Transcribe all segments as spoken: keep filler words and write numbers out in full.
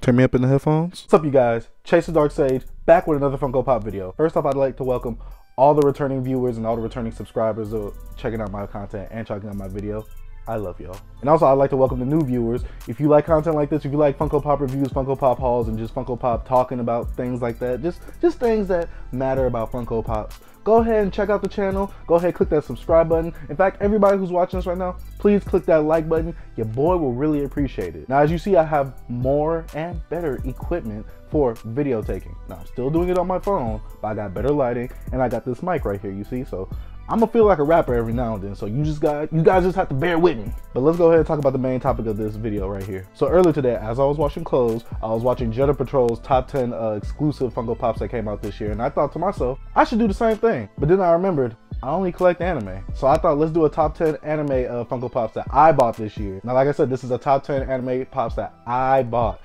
Turn me up in the headphones. What's up, you guys? Chase the Dark Sage, back with another Funko Pop video. First off, I'd like to welcome all the returning viewers and all the returning subscribers who are checking out my content and checking out my video. I love y'all. And also, I'd like to welcome the new viewers. If you like content like this, if you like Funko Pop reviews, Funko Pop hauls, and just Funko Pop talking about things like that, just, just things that matter about Funko Pops, go ahead and check out the channel. Go ahead, click that subscribe button. In fact, everybody who's watching us right now, please click that like button. Your boy will really appreciate it. Now, as you see, I have more and better equipment for video taking. Now, I'm still doing it on my phone, but I got better lighting, and I got this mic right here, you see? So I'm gonna feel like a rapper every now and then, so you just got, you guys just have to bear with me. But let's go ahead and talk about the main topic of this video right here. So earlier today, as I was washing clothes, I was watching JedhaPatrol's top ten uh, exclusive Funko Pops that came out this year, and I thought to myself, I should do the same thing. But then I remembered, I only collect anime. So I thought, let's do a top ten anime uh, Funko Pops that I bought this year. Now, like I said, this is a top ten anime Pops that I bought.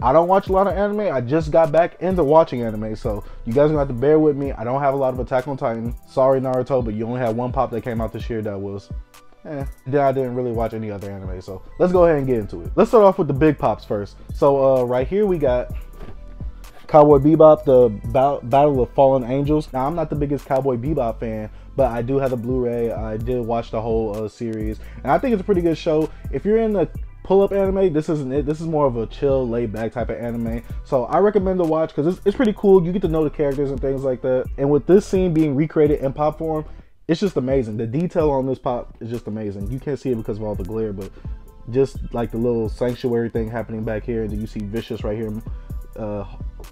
I don't watch a lot of anime. I just got back into watching anime, so you guys are gonna have to bear with me. I don't have a lot of Attack on Titan. Sorry, Naruto, but you only had one pop that came out this year that was, eh. Then I didn't really watch any other anime, so let's go ahead and get into it. Let's start off with the big pops first. So uh, right here we got Cowboy Bebop, the ba Battle of Fallen Angels. Now, I'm not the biggest Cowboy Bebop fan, but I do have the Blu-ray. I did watch the whole uh, series, and I think it's a pretty good show. If you're in the pull-up anime, this isn't it. This is more of a chill, laid-back type of anime, so I recommend to watch because it's, it's pretty cool. You get to know the characters and things like that, and with this scene being recreated in pop form, it's just amazing. The detail on this pop is just amazing. You can't see it because of all the glare, but just like the little sanctuary thing happening back here, and then you see Vicious right here, uh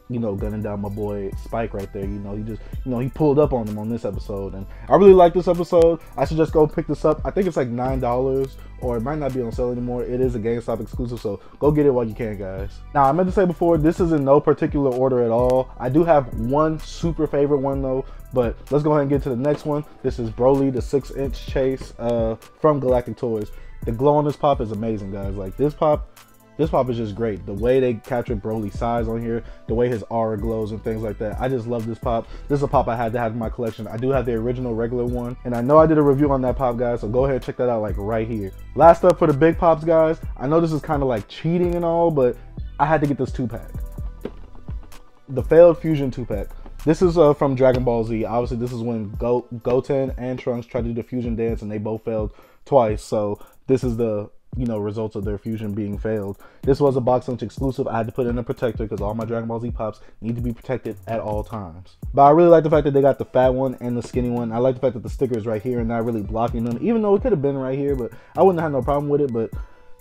you know, gunning down my boy Spike right there. You know, he just, you know, he pulled up on him on this episode, and I really like this episode. I should just go pick this up. I think it's like nine dollars, or it might not be on sale anymore. It is a GameStop exclusive, so go get it while you can, guys. Now, I meant to say before, this is in no particular order at all. I do have one super favorite one though, but let's go ahead and get to the next one. This is Broly, the six inch chase uh from Galactic Toys. The glow on this pop is amazing, guys. Like, this pop This pop is just great. The way they captured Broly's size on here, the way his aura glows and things like that. I just love this pop. This is a pop I had to have in my collection. I do have the original regular one, and I know I did a review on that pop, guys, so go ahead and check that out, like, right here. Last up for the big pops, guys. I know this is kind of like cheating and all, but I had to get this two-pack. The failed fusion two-pack. This is uh, from Dragon Ball Z. Obviously, this is when Go Goten and Trunks tried to do the fusion dance, and they both failed twice, so this is the, you know, results of their fusion being failed. This was a Box Lunch exclusive. I had to put in a protector because all my Dragon Ball Z pops need to be protected at all times. But I really like the fact that they got the fat one and the skinny one. I like the fact that the sticker is right here and not really blocking them, even though it could have been right here, but I wouldn't have no problem with it. But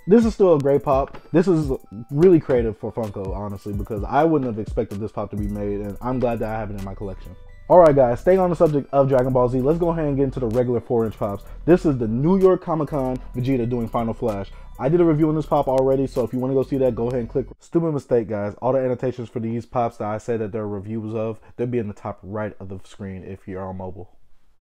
this is still a great pop. This is really creative for Funko, honestly, because I wouldn't have expected this pop to be made, and I'm glad that I have it in my collection. Alright, guys, staying on the subject of Dragon Ball Z, let's go ahead and get into the regular four inch pops. This is the New York Comic Con Vegeta doing Final Flash. I did a review on this pop already, so if you want to go see that, go ahead and click. Stupid mistake, guys. All the annotations for these pops that I say that they're reviews of, they'll be in the top right of the screen if you're on mobile.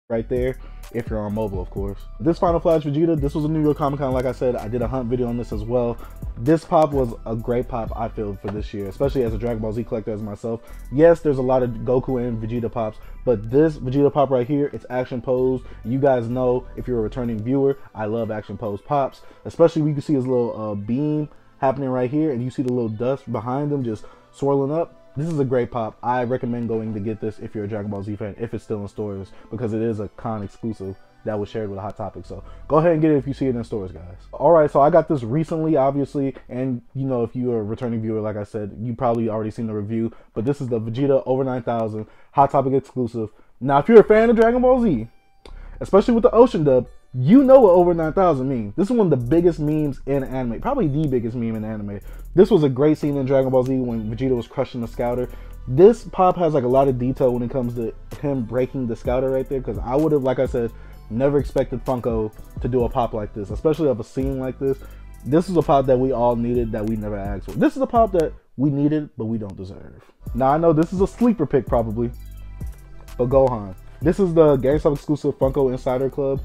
Right there, if you're on mobile, of course. This Final Flash Vegeta, this was a New York Comic Con. Like I said, I did a hunt video on this as well. This pop was a great pop, I feel, for this year, especially as a Dragon Ball Z collector as myself. Yes, there's a lot of Goku and Vegeta pops, but this Vegeta pop right here, it's action posed. You guys know, if you're a returning viewer, I love action posed pops, especially when you can see his little uh, beam happening right here, and you see the little dust behind him just swirling up. This is a great pop. I recommend going to get this if you're a Dragon Ball Z fan, if it's still in stores, because it is a con exclusive that was shared with a Hot Topic. So go ahead and get it if you see it in stores, guys. All right, so I got this recently, obviously, and you know, if you're a returning viewer, like I said, you probably already seen the review, but this is the Vegeta Over nine thousand Hot Topic exclusive. Now, if you're a fan of Dragon Ball Z, especially with the Ocean dub, you know what Over nine thousand means. This is one of the biggest memes in anime, probably the biggest meme in anime. This was a great scene in Dragon Ball Z when Vegeta was crushing the scouter. This pop has like a lot of detail when it comes to him breaking the scouter right there, because I would have, like I said, never expected Funko to do a pop like this, especially of a scene like this. This is a pop that we all needed that we never asked for. This is a pop that we needed but we don't deserve. Now, I know this is a sleeper pick probably, but Gohan. This is the GameStop exclusive Funko Insider Club.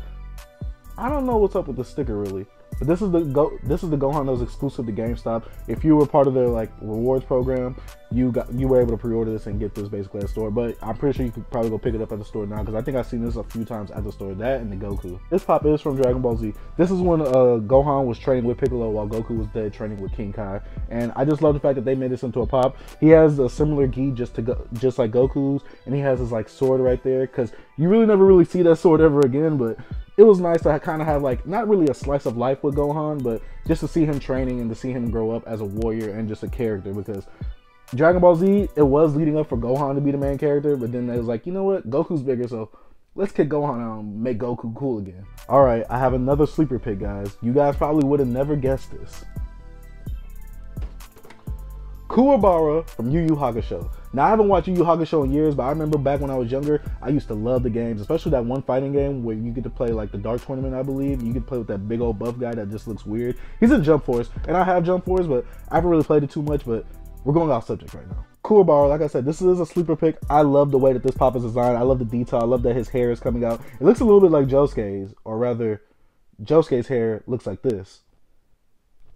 I don't know what's up with the sticker, really. But this is the go this is the Gohan that was exclusive to GameStop. If you were part of their like rewards program, you got you were able to pre-order this and get this basically at the store. But I'm pretty sure you could probably go pick it up at the store now, because I think I've seen this a few times at the store. That and the Goku. This pop is from Dragon Ball Z. This is when uh, Gohan was training with Piccolo while Goku was dead training with King Kai. And I just love the fact that they made this into a pop. He has a similar gi just to go just like Goku's, and he has his like sword right there, because you really never really see that sword ever again. But it was nice to kind of have like not really a slice of life with Gohan, but just to see him training and to see him grow up as a warrior and just a character, because Dragon Ball Z, it was leading up for Gohan to be the main character, but then they was like, you know what, Goku's bigger, so let's kick Gohan out and make Goku cool again. All right, I have another sleeper pick, guys. You guys probably would have never guessed this. Kuwabara from Yu Yu Hakusho. Now, I haven't watched Yu Yu Hakusho in years, but I remember back when I was younger, I used to love the games, especially that one fighting game where you get to play like the Dark Tournament, I believe. You get to play with that big old buff guy that just looks weird. He's in Jump Force, and I have Jump Force, but I haven't really played it too much, but we're going off subject right now. Kuwabara, like I said, this is a sleeper pick. I love the way that this pop is designed. I love the detail. I love that his hair is coming out. It looks a little bit like Josuke's, or rather, Josuke's hair looks like this.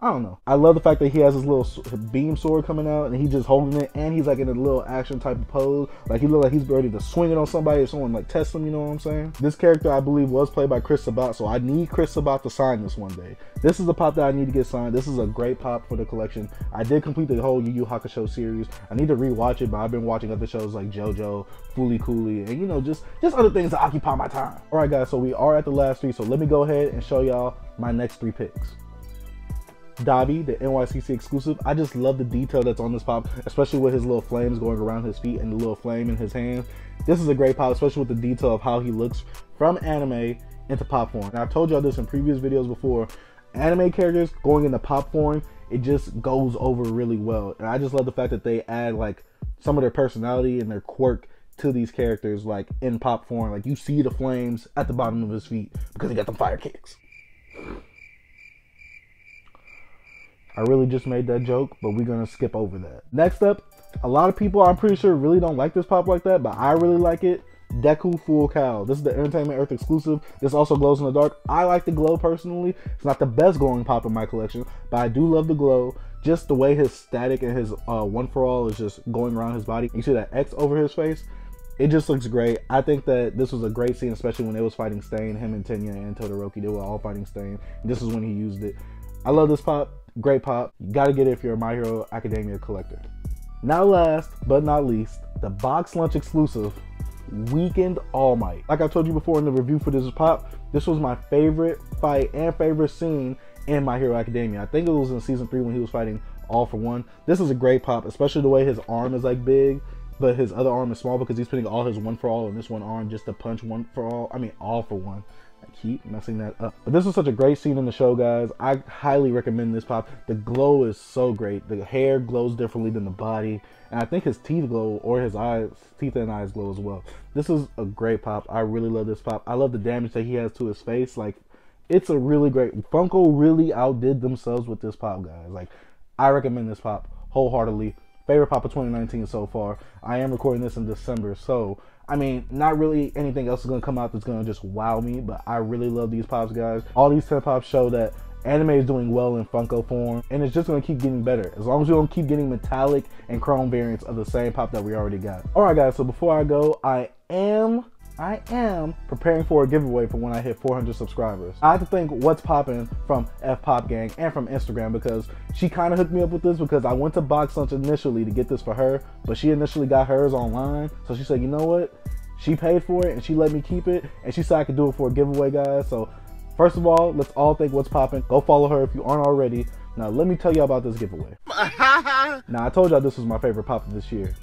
I don't know. I love the fact that he has his little beam sword coming out and he's just holding it, and he's like in a little action type of pose. Like he looked like he's ready to swing it on somebody if someone like tests him, you know what I'm saying? This character I believe was played by Chris Sabat, so I need Chris Sabat to sign this one day. This is a pop that I need to get signed. This is a great pop for the collection. I did complete the whole Yu Yu Hakusho series. I need to rewatch it, but I've been watching other shows like JoJo, Fooly Cooly, and you know, just, just other things to occupy my time. All right guys, so we are at the last three, so let me go ahead and show y'all my next three picks. Dabi, the N Y C C exclusive. I just love the detail that's on this pop, especially with his little flames going around his feet and the little flame in his hands. This is a great pop, especially with the detail of how he looks from anime into pop form. And I've told y'all this in previous videos before, anime characters going into pop form, it just goes over really well. And I just love the fact that they add like some of their personality and their quirk to these characters like in pop form. Like you see the flames at the bottom of his feet because he got them fire kicks. I really just made that joke, but we're gonna skip over that. Next up, a lot of people I'm pretty sure really don't like this pop like that, but I really like it. Deku Full Cow. This is the Entertainment Earth exclusive. This also glows in the dark. I like the glow personally. It's not the best glowing pop in my collection, but I do love the glow. Just the way his static and his uh, One for All is just going around his body. You see that X over his face? It just looks great. I think that this was a great scene, especially when they was fighting Stain, him and Tenya and Todoroki. They were all fighting Stain. And this is when he used it. I love this pop. Great pop. You gotta get it if you're a My Hero Academia collector. Now last but not least, the Box Lunch exclusive Weekend All Might. Like I told you before in the review for this pop, this was my favorite fight and favorite scene in My Hero Academia. I think it was in season three when he was fighting All for One. This is a great pop, especially the way his arm is like big, but his other arm is small because he's putting all his One for All in this one arm just to punch One for All. I mean, All for One. Keep messing that up. But this was such a great scene in the show, guys. I highly recommend this pop. The glow is so great. The hair glows differently than the body, and I think his teeth glow, or his eyes, teeth and eyes glow as well. This is a great pop. I really love this pop. I love the damage that he has to his face. Like, it's a really great. Funko really outdid themselves with this pop, guys. Like, I recommend this pop wholeheartedly. Favorite pop of twenty nineteen so far. I am recording this in December, so I mean, not really anything else is going to come out that's going to just wow me, but I really love these pops, guys. All these ten pops show that anime is doing well in Funko form, and it's just going to keep getting better as long as we don't keep getting metallic and chrome variants of the same pop that we already got. All right, guys, so before I go, I am... I am preparing for a giveaway for when I hit four hundred subscribers. I have to thank What's Popping from F Pop Gang and from Instagram, because she kind of hooked me up with this, because I went to Box Lunch initially to get this for her, but she initially got hers online. So she said, you know what? She paid for it and she let me keep it, and she said I could do it for a giveaway, guys. So first of all, let's all thank What's Popping. Go follow her if you aren't already. Now let me tell you about this giveaway. Now I told y'all this was my favorite pop of this year.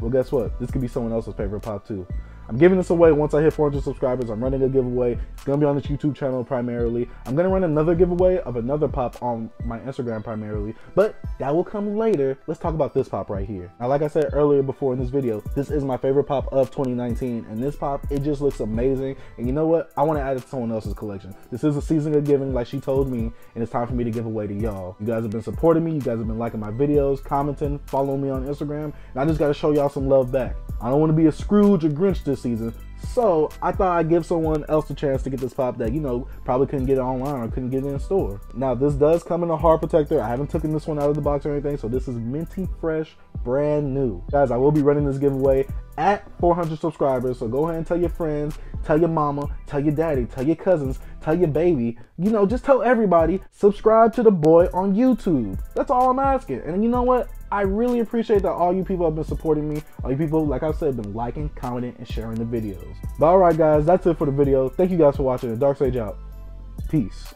Well, guess what? This could be someone else's favorite pop too. I'm giving this away once I hit four hundred subscribers. I'm running a giveaway. It's gonna be on this YouTube channel primarily. I'm gonna run another giveaway of another pop on my Instagram primarily, but that will come later. Let's talk about this pop right here. Now, like I said earlier before in this video, this is my favorite pop of twenty nineteen, and this pop, it just looks amazing. And you know what? I wanna add it to someone else's collection. This is a season of giving, like she told me, and it's time for me to give away to y'all. You guys have been supporting me. You guys have been liking my videos, commenting, following me on Instagram, and I just gotta show y'all some love back. I don't wanna be a Scrooge or Grinch this season, So I thought I'd give someone else a chance to get this pop deck. You know, probably couldn't get it online or couldn't get it in store. Now this does come in a hard protector. I haven't taken this one out of the box or anything, so this is minty fresh, brand new. Guys, I will be running this giveaway at four hundred subscribers, so go ahead and tell your friends, tell your mama, tell your daddy, tell your cousins, tell your baby, you know, just tell everybody, subscribe to the boy on YouTube. That's all I'm asking. And you know what? I really appreciate that all you people have been supporting me. All you people, like I said, have been liking, commenting, and sharing the videos. But all right, guys, that's it for the video. Thank you guys for watching. Dark Sage out. Peace.